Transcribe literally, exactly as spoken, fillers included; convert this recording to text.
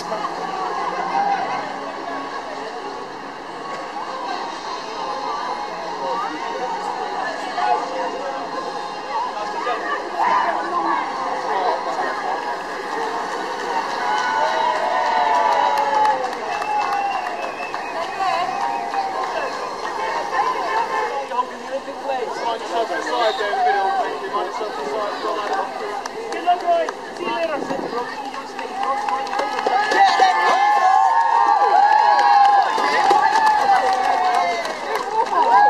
Slide down the middle, maybe minus up the side, go out of the field. Good luck, guys. See you later.